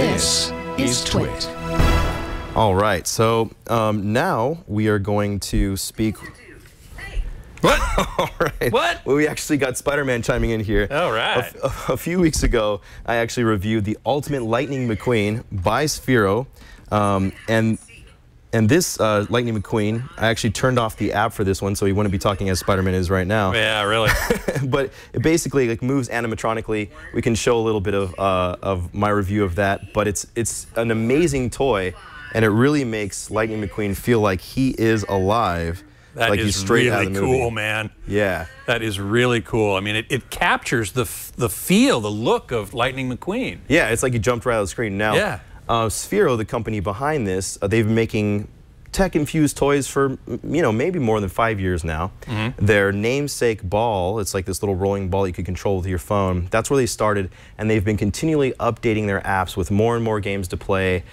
This is Twit. All right, so now we are going to speak. What? All right. What? Well, we actually got Spider-Man chiming in here. All right. A few weeks ago, I actually reviewed the Ultimate Lightning McQueen by Sphero, and this Lightning McQueen, I actually turned off the app for this one, so he wouldn't be talking as Spider-Man is right now. Yeah, really. But it basically like moves animatronically. We can show a little bit of my review of that, but it's an amazing toy, and it really makes Lightning McQueen feel like he is alive. That like is really cool, man. Yeah. That is really cool. I mean, it captures the feel, the look of Lightning McQueen. Yeah, it's like you jumped right out of the screen. Now, yeah. Sphero, the company behind this, they've been making tech-infused toys for, you know, maybe more than 5 years now. Mm-hmm. Their namesake ball, it's like this little rolling ball you could control with your phone, that's where they started, and they've been continually updating their apps with more and more games to play,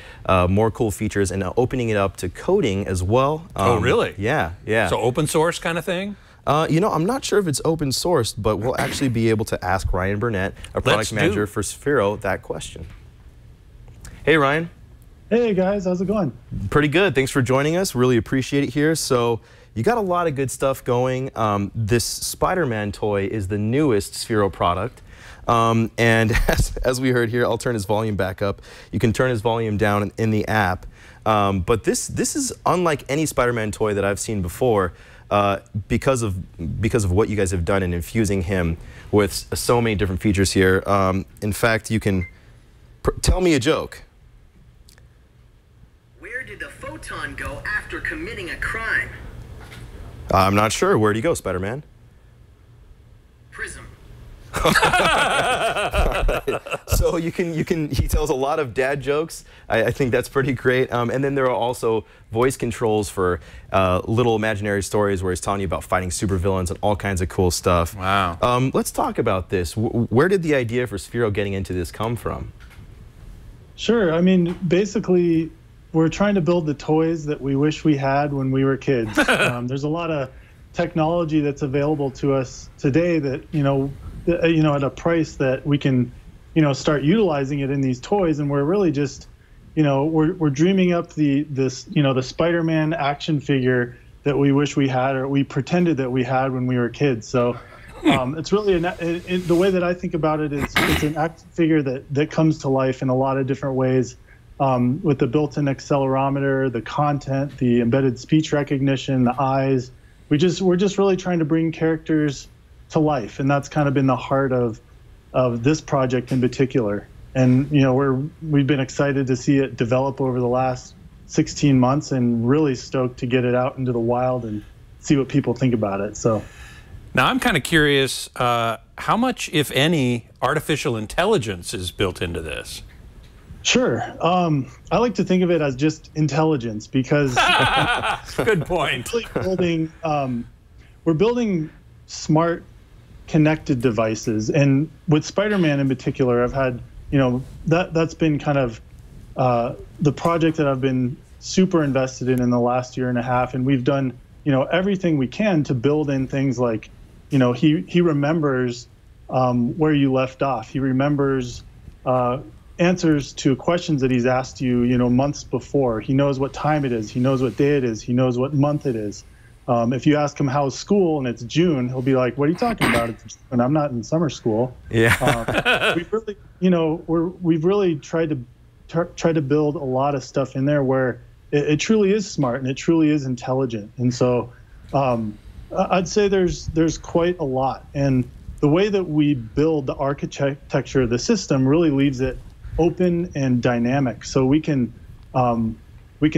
more cool features, and opening it up to coding as well. Oh, really? Yeah, yeah. So open source kind of thing? You know, I'm not sure if it's open sourced, but we'll actually be able to ask Ryan Burnett, a product manager for Sphero, that question. Hey, Ryan. Hey guys, how's it going? Pretty good. Thanks for joining us. Really appreciate it here. So you got a lot of good stuff going. This Spider-Man toy is the newest Sphero product. And as we heard here, I'll turn his volume back up. You can turn his volume down in the app. But this is unlike any Spider-Man toy that I've seen before because of what you guys have done in infusing him with so many different features here. In fact, you can tell me a joke. Did the photon go after committing a crime? I'm not sure. Where'd he go, Spider-Man? Prism. All right. All right. So he tells a lot of dad jokes. I think that's pretty great. And then there are also voice controls for little imaginary stories where he's telling you about fighting supervillains and all kinds of cool stuff. Wow. Let's talk about this. Where did the idea for Sphero getting into this come from? Sure. I mean, basically, we're trying to build the toys that we wish we had when we were kids. There's a lot of technology that's available to us today that, you know, at a price that we can, you know, start utilizing it in these toys. And we're really just, you know, we're dreaming up the Spider-Man action figure that we wish we had, or we pretended that we had when we were kids. So it's really the way that I think about it is it's an action figure that comes to life in a lot of different ways. With the built-in accelerometer, the content, the embedded speech recognition, the eyes, we're just really trying to bring characters to life, and that's kind of been the heart of this project in particular. And you know, we've been excited to see it develop over the last 16 months, and really stoked to get it out into the wild and see what people think about it. So, now I'm kind of curious, how much, if any, artificial intelligence is built into this? Sure. I like to think of it as just intelligence because good point. We're building smart, connected devices, and with Spider-Man in particular, I've had, you know, that's been kind of the project that I've been super invested in the last year and a half, and we've done, you know, everything we can to build in things like, you know, he remembers where you left off. He remembers answers to questions that he's asked you, you know, months before. He knows what time it is. He knows what day it is. He knows what month it is. If you ask him how's school and it's June, he'll be like, "What are you talking about? It's June. I'm not in summer school." Yeah. We've really, you know, we've really tried to build a lot of stuff in there where it truly is smart and it truly is intelligent. And so, I'd say there's quite a lot. And the way that we build the architecture of the system really leaves it open and dynamic, so we can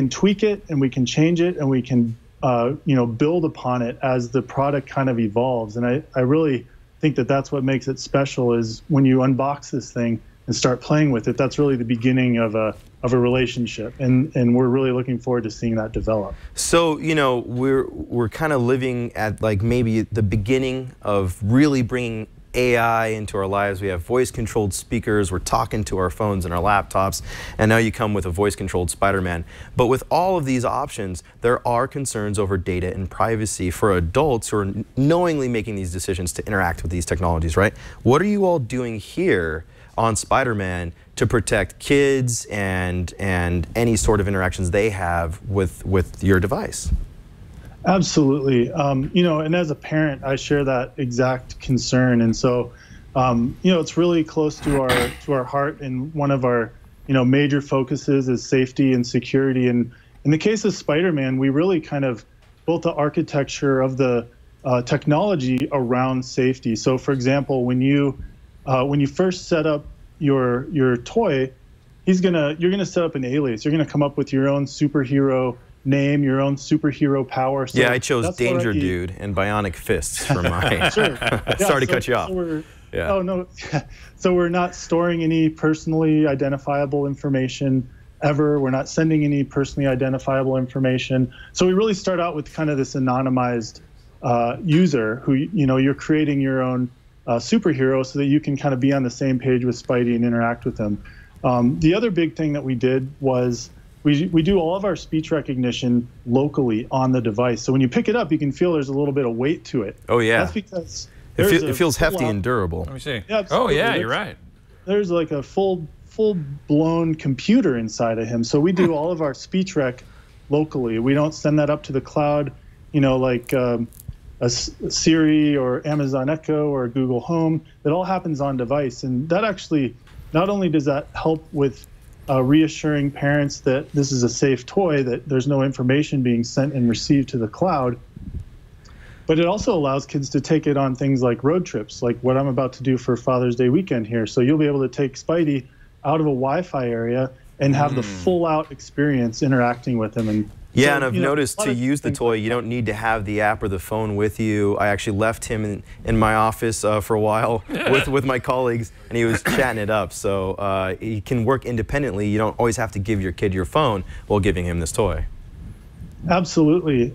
tweak it and we can change it and we can you know, build upon it as the product kind of evolves. And I really think that that's what makes it special, is when you unbox this thing and start playing with it, that's really the beginning of a relationship, and we're really looking forward to seeing that develop. So, you know, we're kind of living at like maybe the beginning of really bringing AI into our lives. We have voice-controlled speakers, we're talking to our phones and our laptops, and now you come with a voice-controlled Spider-Man. But with all of these options, there are concerns over data and privacy for adults who are knowingly making these decisions to interact with these technologies, right? What are you all doing here on Spider-Man to protect kids and any sort of interactions they have with your device. Absolutely. You know, and as a parent, I share that exact concern. And so, you know, it's really close to our heart. And one of our, you know, major focuses is safety and security. And in the case of Spider-Man, we really kind of built the architecture of the technology around safety. So, for example, when you first set up your toy, you're gonna set up an alias. You're gonna come up with your own superhero name, your own superhero power. So yeah, I chose Danger Dude and Bionic Fists for mine. Sure. Yeah, sorry to cut you off. Yeah. Oh no. So we're not storing any personally identifiable information ever. We're not sending any personally identifiable information. So we really start out with kind of this anonymized user who, you know, you're creating your own superhero so that you can kind of be on the same page with Spidey and interact with him. The other big thing that we did was we do all of our speech recognition locally on the device. So when you pick it up, you can feel there's a little bit of weight to it. Oh yeah. That's because it feels hefty and durable. Let me see. Yeah, oh yeah, you're right. There's like a full-blown computer inside of him. So we do all of our speech rec locally. We don't send that up to the cloud, you know, like a Siri or Amazon Echo or Google Home. It all happens on device. And that actually, not only does that help with reassuring parents that this is a safe toy, that there's no information being sent and received to the cloud, but it also allows kids to take it on things like road trips, like what I'm about to do for Father's Day weekend here. So you'll be able to take Spidey out of a Wi-Fi area and have the full-out experience interacting with him. And yeah, so, and I've noticed to use the toy, you don't need to have the app or the phone with you. I actually left him in my office for a while with my colleagues, and he was chatting it up. So he can work independently. You don't always have to give your kid your phone while giving him this toy. Absolutely.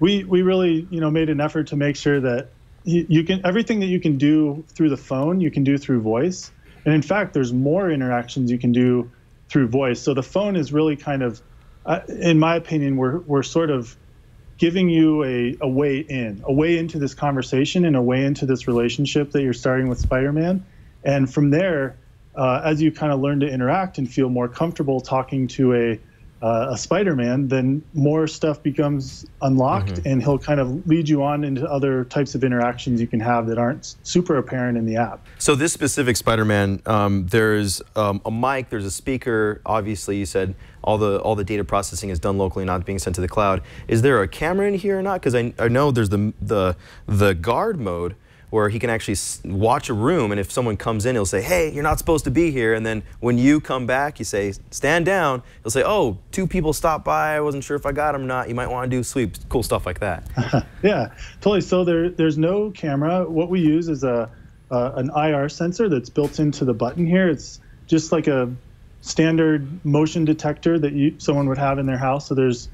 We really, you know, made an effort to make sure that you can, everything that you can do through the phone, you can do through voice. And in fact, there's more interactions you can do through voice. So the phone is really kind of, in my opinion, we're sort of giving you a way in, a way into this conversation and a way into this relationship that you're starting with Spider-Man. And from there, as you kind of learn to interact and feel more comfortable talking to a Spider-Man, then more stuff becomes unlocked and he'll kind of lead you on into other types of interactions you can have that aren't super apparent in the app. So this specific Spider-Man, there's a mic, there's a speaker, obviously you said all the data processing is done locally, not being sent to the cloud. Is there a camera in here or not? Because I know there's the guard mode where he can actually watch a room, and if someone comes in, he'll say, hey, you're not supposed to be here, and then when you come back, you say, stand down, he'll say, oh, two people stopped by, I wasn't sure if I got them or not, you might want to do sweeps, cool stuff like that. Yeah, totally, so there's no camera. What we use is an IR sensor that's built into the button here. It's just like a standard motion detector that someone would have in their house, so there's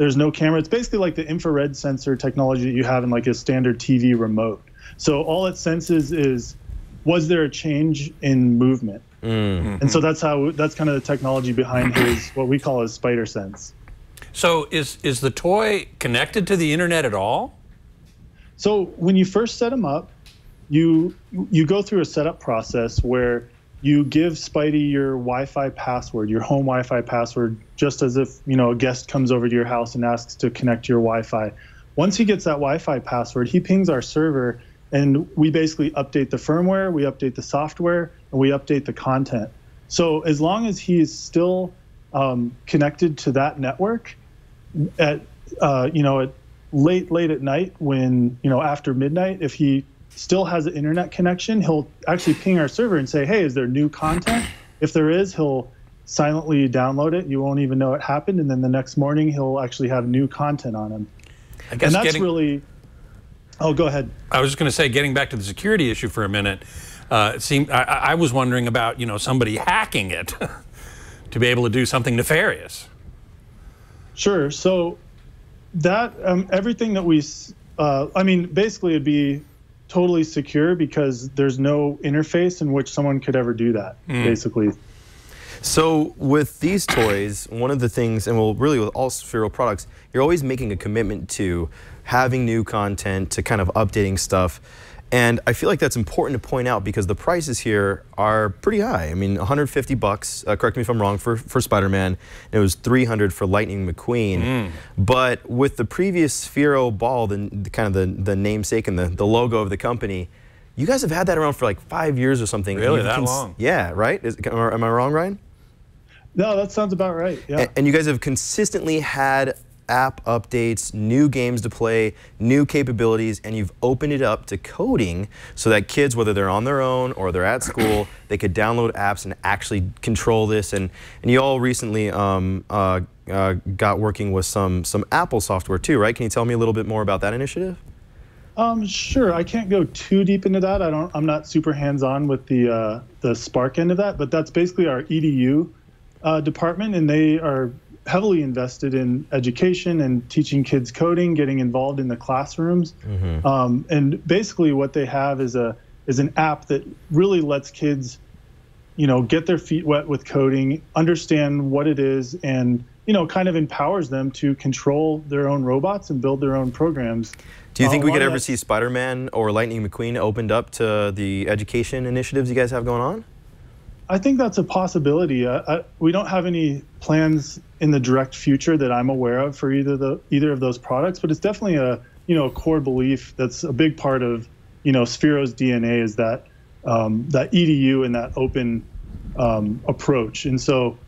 no camera. It's basically like the infrared sensor technology that you have in like a standard TV remote. So all it senses is, was there a change in movement? And so that's kind of the technology behind his, what we call his spider sense. So is the toy connected to the internet at all? So when you first set him up, you go through a setup process where you give Spidey your Wi-Fi password, your home Wi-Fi password, just as if, you know, a guest comes over to your house and asks to connect to your Wi-Fi. Once he gets that Wi-Fi password, he pings our server, and we basically update the firmware, we update the software, and we update the content. So as long as he is still connected to that network, at you know, at late at night, when, you know, after midnight, if he still has an internet connection, he'll actually ping our server and say, hey, is there new content? If there is, he'll silently download it. You won't even know it happened, and then the next morning he'll actually have new content on him. I guess, and that's really. Oh, go ahead. I was just going to say, getting back to the security issue for a minute, it seemed I was wondering about, you know, somebody hacking it to be able to do something nefarious. Sure. So that everything that we, I mean, basically it'd be totally secure because there's no interface in which someone could ever do that, basically. So with these toys, one of the things, and well, really with all Sphero products, you're always making a commitment to having new content, to kind of updating stuff. And I feel like that's important to point out because the prices here are pretty high. I mean, 150 bucks, correct me if I'm wrong, for Spider-Man. It was 300 for Lightning McQueen. Mm. But with the previous Sphero ball, the namesake and the logo of the company, you guys have had that around for like 5 years or something. Really, that long? Yeah, right? Am I wrong, Ryan? No, that sounds about right, yeah. And you guys have consistently had app updates, new games to play, new capabilities, and you've opened it up to coding so that kids, whether they're on their own or they're at school, they could download apps and actually control this. And you all recently got working with some Apple software too, right? Can you tell me a little bit more about that initiative? Sure. I can't go too deep into that. I'm not super hands-on with the Spark end of that, but that's basically our EDU department, and they are heavily invested in education and teaching kids coding, getting involved in the classrooms. Mm-hmm. And basically what they have is an app that really lets kids, you know, get their feet wet with coding, understand what it is, and, you know, kind of empowers them to control their own robots and build their own programs. Do you think we could ever see Spider-Man or Lightning McQueen opened up to the education initiatives you guys have going on? I think that's a possibility. We don't have any plans in the direct future that I'm aware of for either of those products, but it's definitely a core belief that's a big part of, you know, Sphero's DNA is that that EDU and that open approach. And so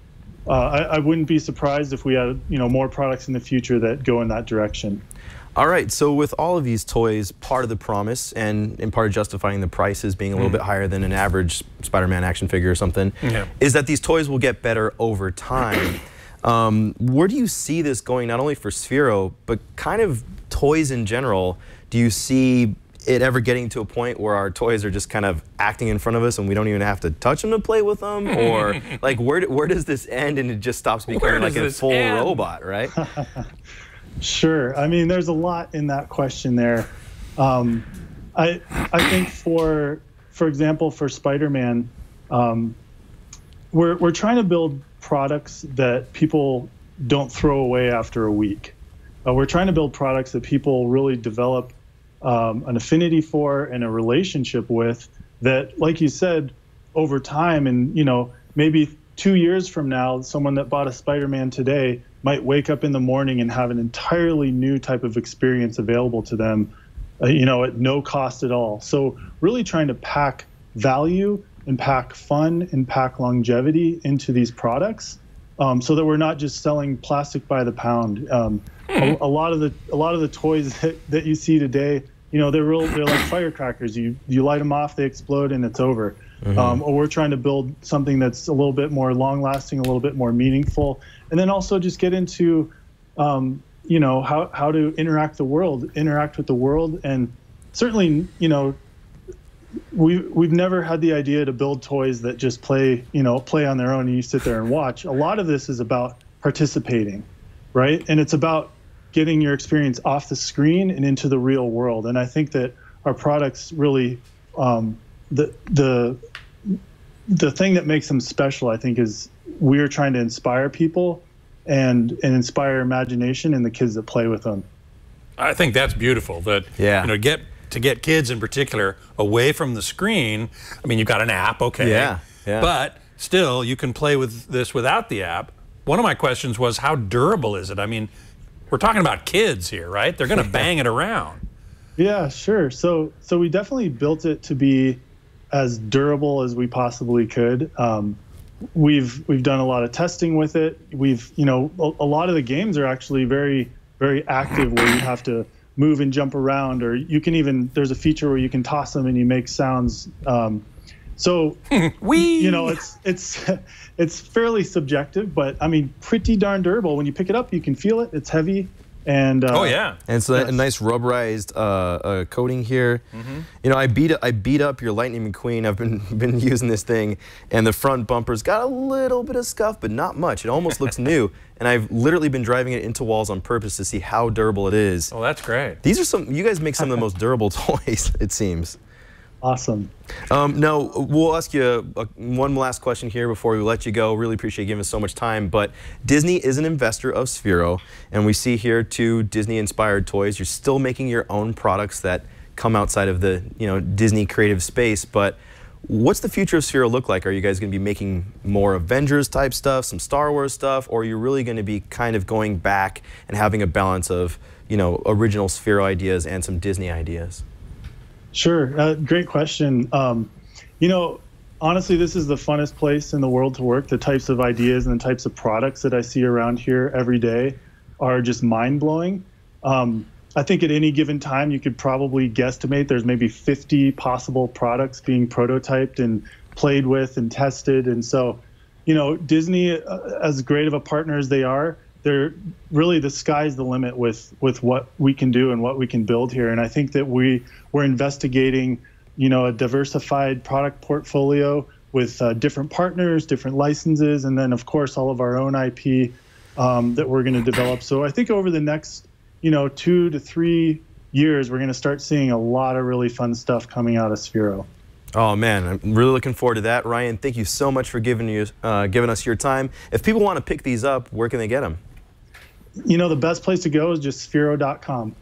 I wouldn't be surprised if we had, you know, more products in the future that go in that direction. All right, so with all of these toys, part of the promise and in part of justifying the prices being a little bit higher than an average Spider-Man action figure or something, is that these toys will get better over time. Where do you see this going, not only for Sphero, but kind of toys in general? Do you see it ever getting to a point where our toys are just kind of acting in front of us and we don't even have to touch them to play with them? Or like, where does this end and it just stops becoming like a full robot, right? Sure. I mean, there's a lot in that question there. I think for example, for Spider-Man, we're trying to build products that people don't throw away after a week. We're trying to build products that people really develop an affinity for and a relationship with that, like you said, over time and, you know, maybe 2 years from now, someone that bought a Spider-Man today might wake up in the morning and have an entirely new type of experience available to them, you know, at no cost at all. So really trying to pack value and pack fun and pack longevity into these products, so that we're not just selling plastic by the pound. A lot of the toys that you see today, you know, they're like firecrackers. You light them off, they explode, and it's over. Mm-hmm. Or we're trying to build something that's a little bit more long-lasting, a little bit more meaningful, and then also just get into, you know, how to interact with the world, and certainly, you know, we've never had the idea to build toys that just play on their own and you sit there and watch. A lot of this is about participating, right? And it's about getting your experience off the screen and into the real world, and I think that our products really. The thing that makes them special, I think, is we're trying to inspire people and inspire imagination in the kids that play with them. I think that's beautiful. That you know, to get kids in particular away from the screen. I mean, you've got an app, okay. Yeah. But still, you can play with this without the app. One of my questions was, how durable is it? I mean, we're talking about kids here, right? They're going to bang it around. Yeah, sure. So we definitely built it to be as durable as we possibly could. We've done a lot of testing with it. You know, a lot of the games are actually very, very active where you have to move and jump around, or you can even, there's a feature where you can toss them and you make sounds. So, you know, it's fairly subjective, but I mean, pretty darn durable. When you pick it up, you can feel it, it's heavy. And and so that a nice rubberized coating here. Mm-hmm. You know, I beat up your Lightning McQueen. I've been using this thing, and the front bumper's got a little bit of scuff, but not much. It almost looks new, and I've literally been driving it into walls on purpose to see how durable it is. Oh, that's great. These are you guys make some of the most durable toys, it seems. Awesome. Now, we'll ask you one last question here before we let you go. Really appreciate you giving us so much time, but Disney is an investor of Sphero, and we see here two Disney-inspired toys. You're still making your own products that come outside of the Disney creative space. But what's the future of Sphero look like? Are you guys going to be making more Avengers type stuff, some Star Wars stuff, or are you really going to be kind of going back and having a balance of original Sphero ideas and some Disney ideas? Sure, great question. Honestly, this is the funnest place in the world to work. The types of ideas and the types of products that I see around here every day are just mind-blowing. I think at any given time, you could probably guesstimate there's maybe 50 possible products being prototyped and played with and tested. And so, Disney, as great of a partner as they are, they're really, the sky's the limit with what we can do and what we can build here. And I think that we're investigating, a diversified product portfolio with different partners, different licenses, and then of course all of our own IP that we're going to develop. So I think over the next 2 to 3 years, we're going to start seeing a lot of really fun stuff coming out of Sphero. Oh man, I'm really looking forward to that. Ryan, thank you so much for giving us your time. If people want to pick these up, where can they get them? The best place to go is just sphero.com.